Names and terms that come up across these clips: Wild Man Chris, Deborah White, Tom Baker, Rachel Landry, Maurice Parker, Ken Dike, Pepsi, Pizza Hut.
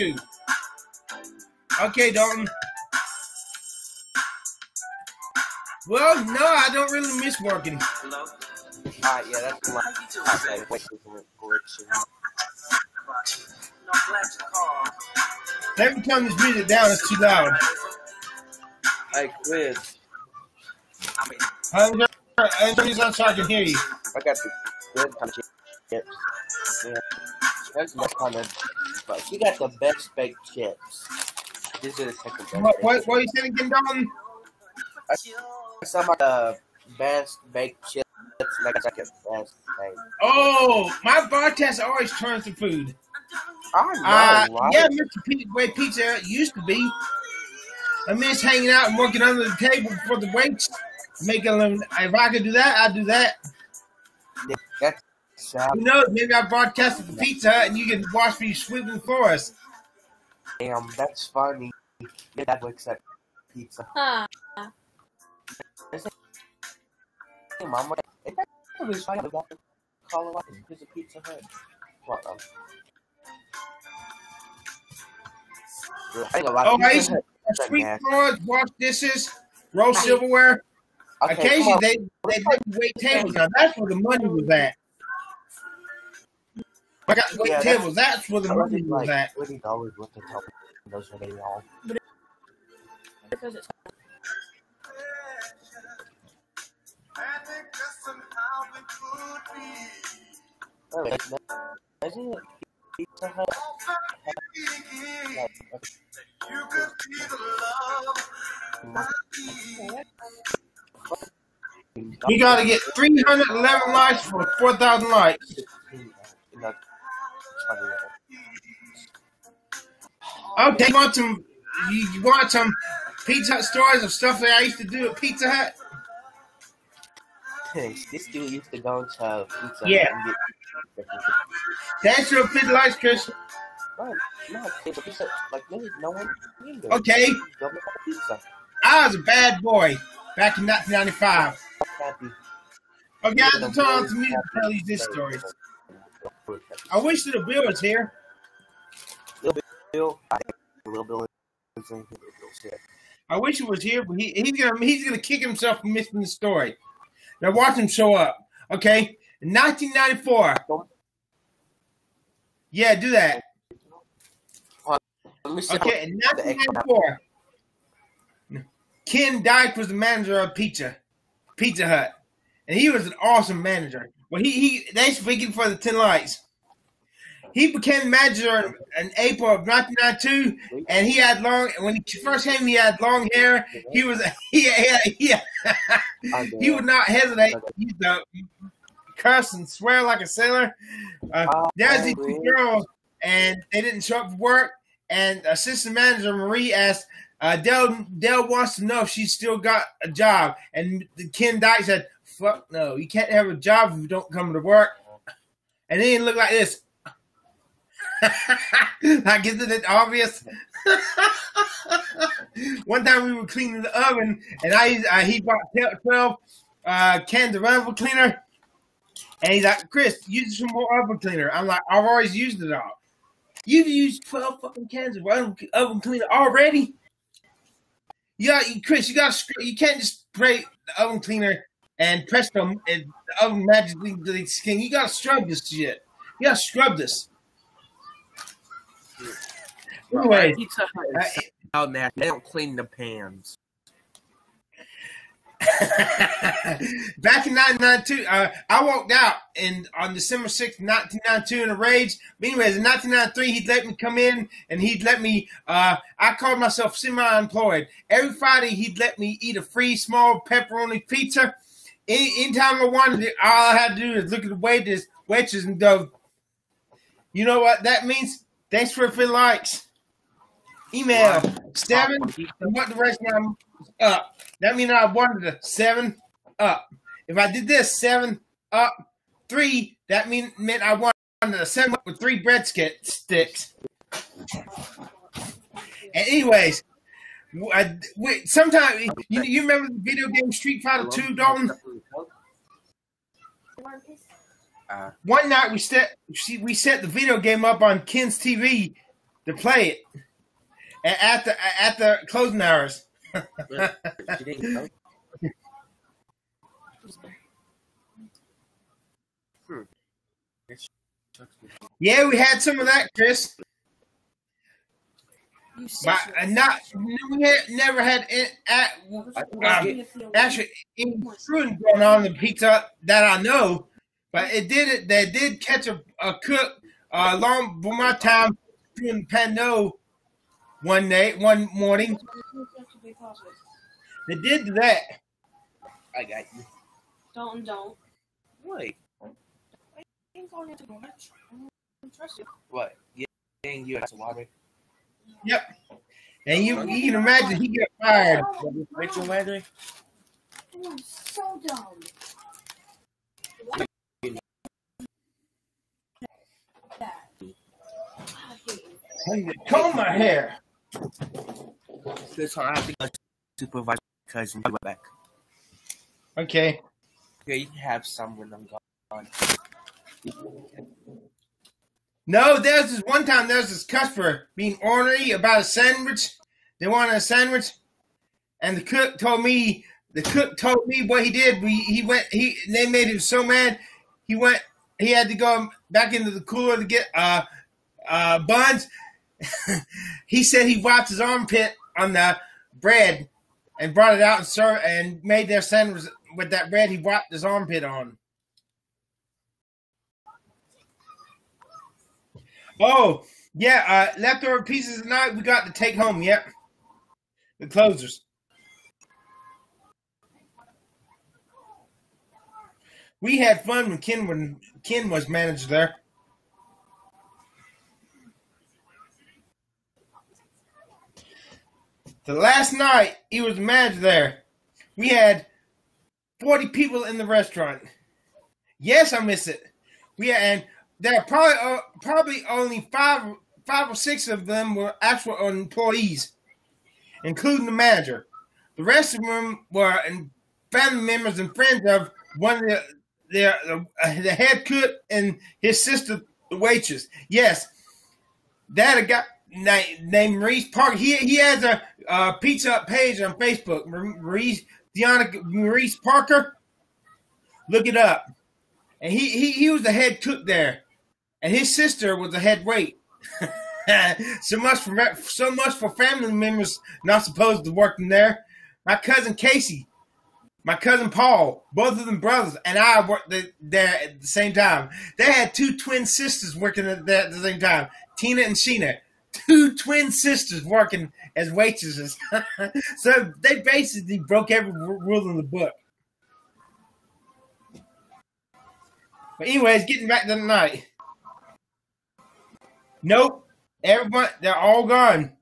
two. Okay, Dalton. Well, no, I don't really miss working. Hello? Yeah, that's a lot. Okay, wait for correction. Every time this music down, it's too loud. Hey, Chris. I'm just so I can hear you. I got the good kind of chips. Yeah. That's my kind of, but she got the best baked chips. This is the second best. What are you saying again, Don? Some of the best baked chips. Like a best thing. Oh, my bartender always turns to food. I know, right? Yeah, Mr. Great Pizza used to be. I miss hanging out and working under the table for the weights. Making them, if I could do that, I'd do that. That's who knows? Maybe I broadcasted the pizza and you can watch me sweeping for us. Damn, that's funny. Yeah, that looks like pizza. Huh. Hey, Mama, if that's what it's like, I want to call it out because of Pizza Hut. What? Oh, nice. Sweep floors, wash dishes, roast silverware. Okay, occasionally, they wait tables. Now, that's where the money was at. I got wait tables. That's where the money was at. $20 worth of help. Those are they all. Because it's isn't it Pizza Hut? You could be the love I need. We gotta get 311 likes for 4,000 likes. Okay, you want some? You want some Pizza Hut stories of stuff that I used to do at Pizza Hut? This dude used to go to Pizza Hut. Yeah. That's your 50 likes, Chris. No, pizza, like no one. Okay. I was a bad boy. Back in 1995. I've got the time for me to tell you this story. I wish that Bill was here. I wish he was here, but he's gonna kick himself for missing the story. Now watch him show up. Okay, in 1994. Yeah, do that. Okay, in 1994. Ken Dike was the manager of Pizza Hut, and he was an awesome manager. Well, thanks for the 10 likes. He became manager in April of 1992, and he had long. When he first came, he had long hair. He would not hesitate. He used to curse and swear like a sailor. There's these two girls, and they didn't show up for work. And assistant manager Marie asked. Dell wants to know if she's still got a job, and Ken Dike said, "Fuck no, you can't have a job if you don't come to work." And then it looked like this. Like, isn't it obvious? One time we were cleaning the oven, and he bought 12 cans of oven cleaner, and he's like, "Chris, use some more oven cleaner." I'm like, "I've always used it all. You've used 12 fucking cans of oven cleaner already." Yeah, Chris, you can't just spray the oven cleaner and press them and the oven magically the skin. You gotta scrub this shit. You gotta scrub this. Anyway, Pizza Hut is out now. They don't clean the pans. Back in 1992, I walked out on December 6th, 1992 in a rage. But anyways, in 1993, he'd let me come in and he'd let me, I called myself semi-employed. Every Friday, he'd let me eat a free small pepperoni pizza. Anytime I wanted it, all I had to do is look at the waitress and go, you know what that means? Thanks for a few likes. Email 7 and what the rest of them up. That means I wanted a 7 up. If I did this 7 up 3, that meant I wanted a 7 up with 3 bread sticks. And anyways, sometimes you remember the video game Street Fighter 2, Dalton? One night we set the video game up on Ken's TV. to play it. And after closing hours. Yeah, we had some of that, Chris. We never had actually any shooting going on in the pizza that I know, but they did catch a cook long for my time doing Pando one morning. They did that. I got you. Don't. Wait. What? Yeah, and you have to water. Yep. And you can imagine he got fired. Rachel Landry? I'm so dumb. I need to comb my hair. This one, I think I supervise because you back. Okay. Yeah, you can have some when I'm gone. No, there's this one time there's this customer being ornery about a sandwich. They wanted a sandwich, and the cook told me what he did. They made him so mad. He had to go back into the cooler to get buns. He said he wiped his armpit on the bread and brought it out and served and made their sandwich with that bread he wiped his armpit on. Oh, yeah, leftover pieces tonight we got to take home, yep. The closers. We had fun when Ken was manager there. The last night he was manager there, we had 40 people in the restaurant. Yes, I miss it. There are probably only five or six of them were actual employees, including the manager. The rest of them were family members and friends of one of the head cook and his sister, the waitress. Yes, that a guy named Maurice Parker. He has a Pizza Hut page on Facebook. Maurice Parker. Look it up. And he was the head cook there. And his sister was the head wait. so much for family members not supposed to work in there. My cousin Casey, my cousin Paul, both of them brothers, and I worked there at the same time. They had two twin sisters working there at the same time, Tina and Sheena. Two twin sisters working as waitresses. So they basically broke every rule in the book. But anyways, getting back to the night. Nope, everyone, they're all gone.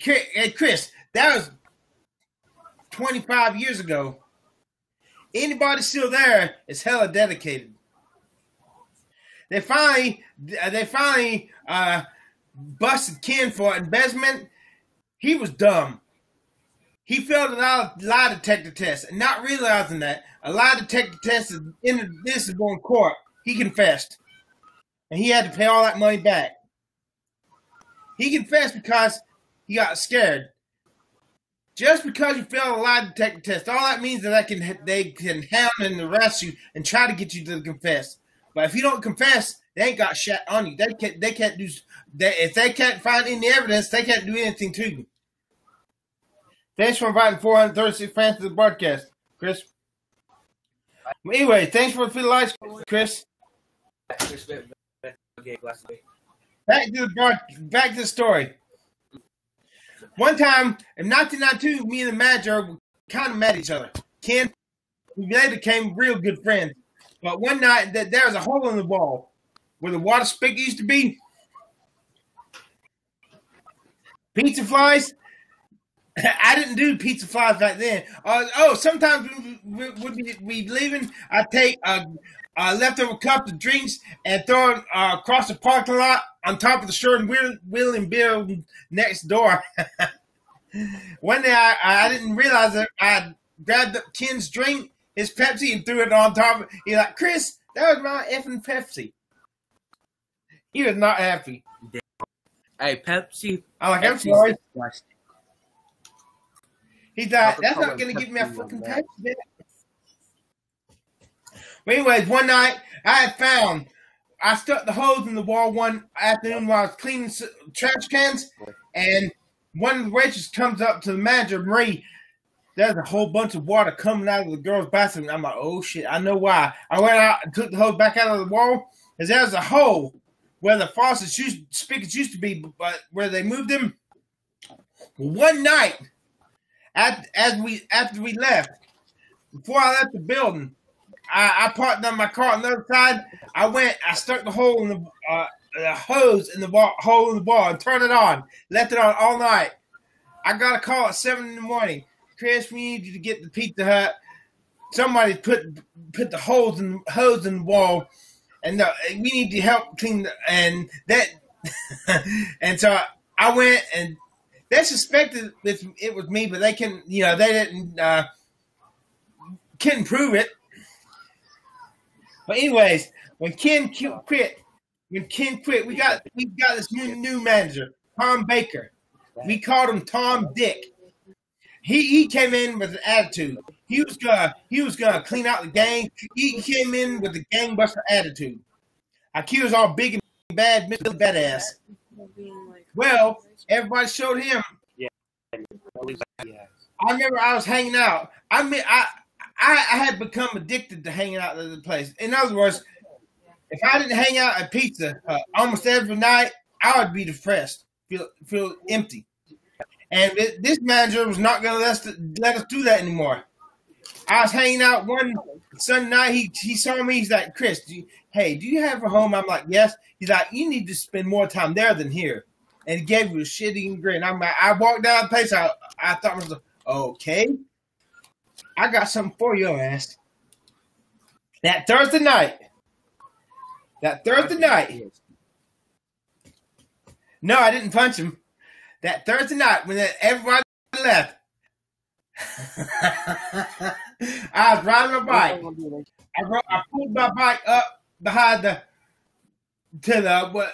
Chris, that was 25 years ago. Anybody still there is hella dedicated. They finally busted Ken for embezzlement. He was dumb. He failed a lie detector test, and not realizing that a lie detector test is in this is going to court. He confessed, and he had to pay all that money back. He confessed because he got scared. Just because you failed a lie detector test, all that means is that they can hound and arrest you and try to get you to confess. But if you don't confess, they ain't got shit on you. If they can't find any evidence, they can't do anything to you. Thanks for inviting 436 fans to the broadcast, Chris. Anyway, thanks for the lights, Chris. Back to the story. One time in 1992, me and the manager were kind of mad at each other. Ken, we later became real good friends. But one night, there was a hole in the wall where the water spigot used to be. Pizza flies. I didn't do pizza flies back then. Sometimes we'd leaving. I'd take a leftover cup of drinks and throw it across the parking lot on top of the short wheeling building next door. One day I didn't realize that I grabbed up Ken's drink, his Pepsi, and threw it on top of it. He's like, Chris, that was my effing Pepsi. He is not happy. Hey, Pepsi. I like Pepsi's I'm sorry. Plastic. He died. That's not gonna give me a fucking Pepsi. But anyways, one night I had found. I stuck the hose in the wall one afternoon while I was cleaning trash cans, and one of the waitresses comes up to the manager, Marie. There's a whole bunch of water coming out of the girl's bathroom. I'm like, oh shit, I know why. I went out and took the hose back out of the wall, because there's a hole where the faucets spigots used to be, but where they moved them. One night, after we left, before I left the building, I parked on my car on the other side. I stuck the hole in the hose in the hole in the wall and turned it on. Left it on all night. I got a call at 7 in the morning. Chris, we need you to get the Pizza Hut. Somebody put the holes in hose in the wall, and we need to help clean and that. And so I went, and they suspected it was me, but they couldn't, you know, they didn't couldn't prove it. But anyways, when Ken quit, we got this new manager, Tom Baker. We called him Tom Dike. He came in with an attitude. He was gonna clean out the gang. He came in with a gangbuster attitude. IQ was all big and bad, Mr. Badass. Well, everybody showed him. Yeah. I remember I was hanging out. I mean, I had become addicted to hanging out at the place. In other words, if I didn't hang out at Pizza almost every night, I would be depressed, feel empty. And this manager was not going to let us do that anymore. I was hanging out one Sunday night. He saw me. He's like, Chris, do you have a home? I'm like, yes. He's like, you need to spend more time there than here. And he gave me a shitty grin. I'm like, I walked down the place. I thought to myself, okay. I got something for your ass. That Thursday night. No, I didn't punch him. That Thursday night when everybody left, I was riding my bike. I pulled my bike up behind to the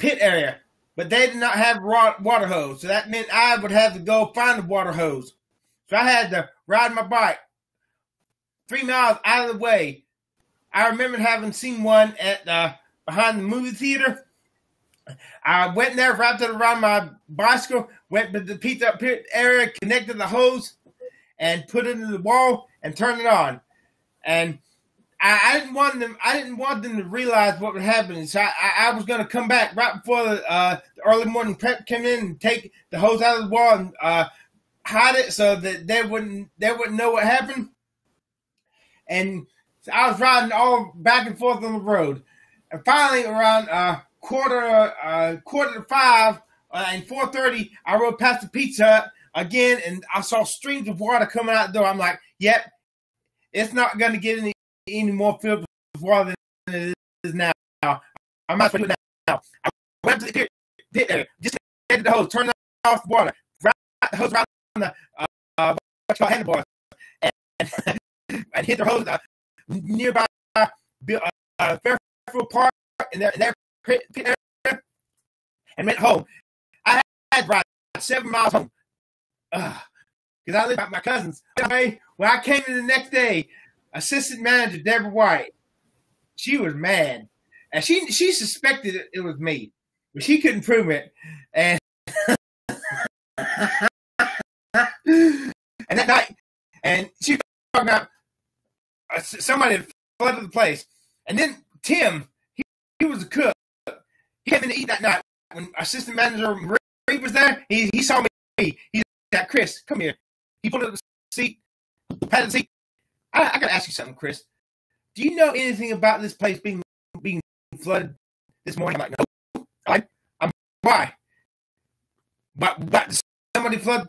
pit area, but they did not have water hose, so that meant I would have to go find the water hose. So I had to ride my bike 3 miles out of the way. I remember having seen one at behind the movie theater. I went there, wrapped it around my bicycle, went to the pizza area, connected the hose, and put it in the wall and turned it on. And I didn't want them to realize what was happening. So I was going to come back right before the early morning prep came in and take the hose out of the wall and hide it so that they wouldn't know what happened. And so I was riding all back and forth on the road, and finally around quarter to 5 and 4:30, I rode past the Pizza Hut again, and I saw streams of water coming out the door. I'm like, yep, it's not going to get any more filled with water than it is now. I'm not going to do it now. I went to the pit area, just connected the hose, turned off the water, the hose right on the what's called handlebars, and hit the hose nearby Fairfield Park in their pit area, and went home. I had to ride 7 miles home because I lived by my cousins. Anyway, when I came in the next day, assistant manager Deborah White, she was mad, and she suspected it was me, but she couldn't prove it, and. And that night, and she was talking about somebody had flooded the place. And then Tim, he was a cook. He came in to eat that night when assistant manager Marie was there. He saw me. He said, Chris, come here. He pulled up the seat, patted the seat. I gotta ask you something, Chris. Do you know anything about this place being flooded this morning? I'm like, no. I'm why? But somebody flooded the place.